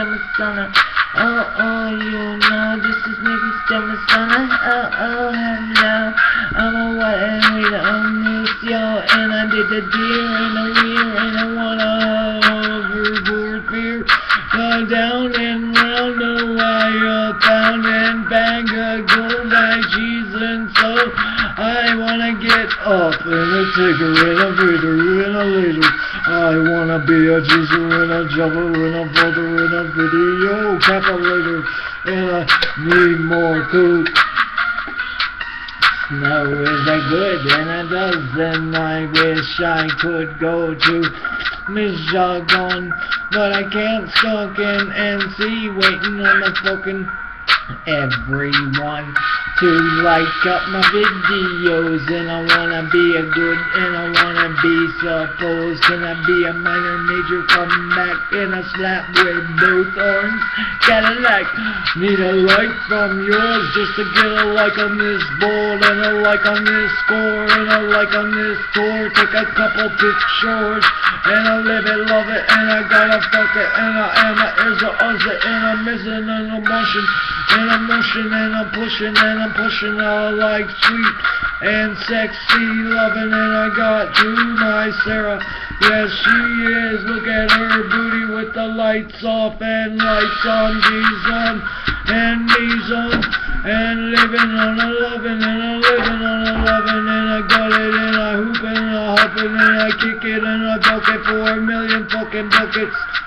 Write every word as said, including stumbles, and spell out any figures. Stomach. Oh, oh, you know this is Nicky Stomach. Oh, oh, hello. I'm a white and we the only yo. And I did the deal and a wheel and I wanna overboard beer. Go down and round the wire, pound and bang a gold like cheese and soul. I wanna get up and a cigarette, a breeder and a little. I wanna be a geezer and a jumper and a brother and a video calculator, and I need more coke. Now is that good? And I doesn't. I wish I could go to Miss Jargon, but I can't stalk in and see waiting on the fucking everyone to like up my videos. And I wanna be a good and I wanna be supposed. Can I be a minor major comeback in a slap with both arms? Gotta like, need a like from yours just to get a like on this board and a like on this score and a like on this tour. Take a couple pictures and I live it, love it, and I gotta fuck it, and I am a is a user, and I'm missing an emotion, and I'm motion, and I'm pushing, and I'm pushing, I like sweet and sexy loving, and I got to my Sarah, yes she is, look at her booty with the lights off, and lights on, G's on, and knees on, and living on a loving, and a living on a loving, and I got it, and I hooping, and I hopping, and I kick it, and I bucket for a million fucking buckets.